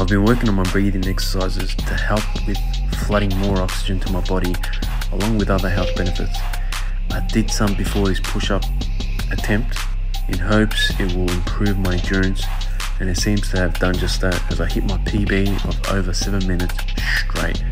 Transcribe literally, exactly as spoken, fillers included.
I've been working on my breathing exercises to help with flooding more oxygen to my body, along with other health benefits. I did some before this push-up attempt in hopes it will improve my endurance, and it seems to have done just that, as I hit my P B of over seven minutes straight.